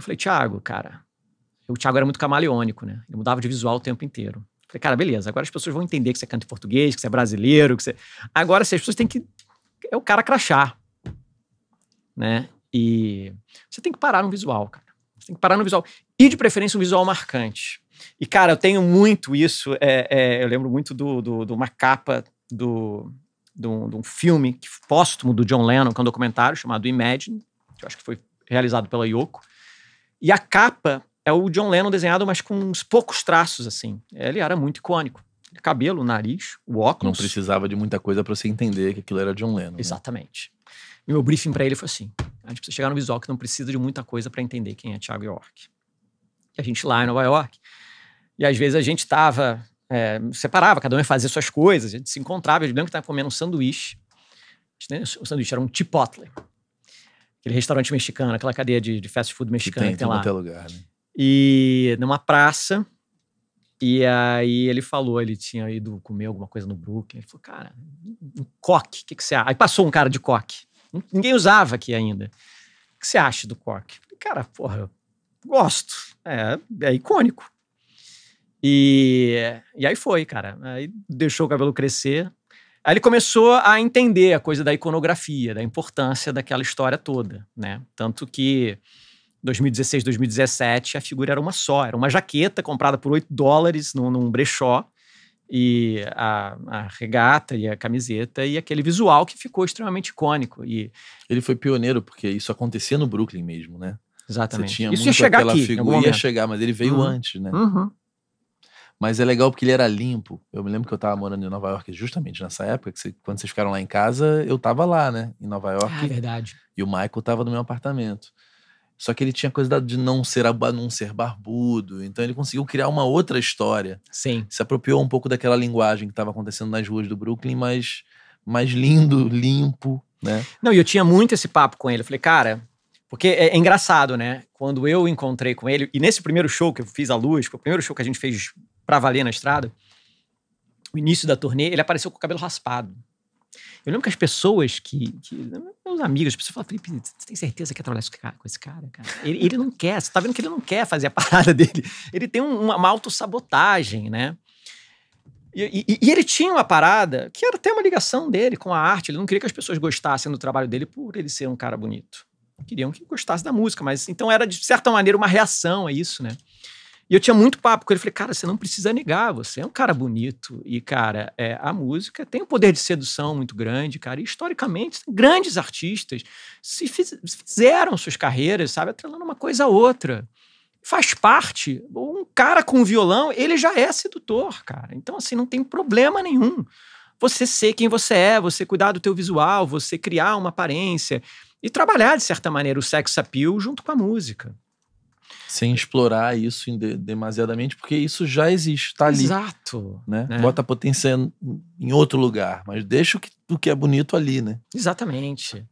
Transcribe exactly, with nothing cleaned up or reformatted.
Eu falei, Thiago, cara... O Thiago era muito camaleônico, né? Ele mudava de visual o tempo inteiro. Eu falei, cara, beleza, agora as pessoas vão entender que você canta em português, que você é brasileiro, que você... Agora, assim, as pessoas têm que... É o cara crachá, né? E você tem que parar no visual, cara. Você tem que parar no visual. E, de preferência, um visual marcante. E, cara, eu tenho muito isso. É, é, eu lembro muito de do, do, do uma capa do... de um, de um filme que, póstumo do John Lennon, que é um documentário chamado Imagine, que eu acho que foi realizado pela Yoko. E a capa é o John Lennon desenhado, mas com uns poucos traços, assim. Ele era muito icônico. Cabelo, nariz, o óculos. Não precisava de muita coisa para você entender que aquilo era John Lennon. Exatamente. Né? E meu briefing para ele foi assim. A gente precisa chegar no visual que não precisa de muita coisa para entender quem é Thiago York. E a gente lá em Nova York. E às vezes a gente tava... É, separava, cada um ia fazer suas coisas, a gente se encontrava, eu lembro que estava comendo um sanduíche, o sanduíche era um chipotle, aquele restaurante mexicano, aquela cadeia de, de fast food mexicana que tem, que tem lá, até lugar, né? E numa praça, e aí ele falou, ele tinha ido comer alguma coisa no Brooklyn, ele falou, cara, um coque, o que, que você acha? Aí passou um cara de coque, ninguém usava aqui ainda, o que você acha do coque? Cara, porra, gosto, é, é icônico. E, e aí foi, cara. Aí deixou o cabelo crescer. Aí ele começou a entender a coisa da iconografia, da importância daquela história toda, né? Tanto que dois mil e dezesseis, dois mil e dezessete, a figura era uma só. Era uma jaqueta comprada por oito dólares num, num brechó. E a, a regata e a camiseta e aquele visual que ficou extremamente icônico. E ele foi pioneiro, porque isso acontecia no Brooklyn mesmo, né? Exatamente. Você tinha isso muito ia chegar aquela aqui, figura, ia chegar, mas ele veio uhum. antes, né? Uhum. Mas é legal porque ele era limpo. Eu me lembro que eu tava morando em Nova York justamente nessa época, que cê, quando vocês ficaram lá em casa, eu tava lá, né? Em Nova York. Ah, é verdade. E o Michael tava no meu apartamento. Só que ele tinha coisa de não ser, não ser barbudo. Então ele conseguiu criar uma outra história. Sim. Se apropriou um pouco daquela linguagem que tava acontecendo nas ruas do Brooklyn, mas mais lindo, limpo, né? Não, e eu tinha muito esse papo com ele. Eu falei, cara... Porque é engraçado, né? Quando eu encontrei com ele... E nesse primeiro show que eu fiz a Luz, que foi o primeiro show que a gente fez... pra valer na estrada, o início da turnê, ele apareceu com o cabelo raspado. Eu lembro que as pessoas que... que meus amigos, as pessoas falavam, Felipe, você tem certeza que quer trabalhar com esse cara? cara? Ele, ele não quer, você tá vendo que ele não quer fazer a parada dele. Ele tem um, uma, uma autossabotagem, né? E, e, e ele tinha uma parada que era até uma ligação dele com a arte, ele não queria que as pessoas gostassem do trabalho dele por ele ser um cara bonito. Queriam que gostasse da música, mas então era, de certa maneira, uma reação a isso, né? E eu tinha muito papo com ele. Falei, cara, você não precisa negar, você é um cara bonito. E, cara, é, a música tem um poder de sedução muito grande, cara. E, historicamente, grandes artistas se fiz, fizeram suas carreiras, sabe, atrelando uma coisa a outra. Faz parte. Um cara com violão, ele já é sedutor, cara. Então, assim, não tem problema nenhum. Você ser quem você é, você cuidar do teu visual, você criar uma aparência e trabalhar, de certa maneira, o sex appeal junto com a música. Sem explorar isso demasiadamente, porque isso já existe, tá ali. Exato. Né? Né? Bota a potência em outro lugar, mas deixa o que, o que é bonito ali, né? Exatamente.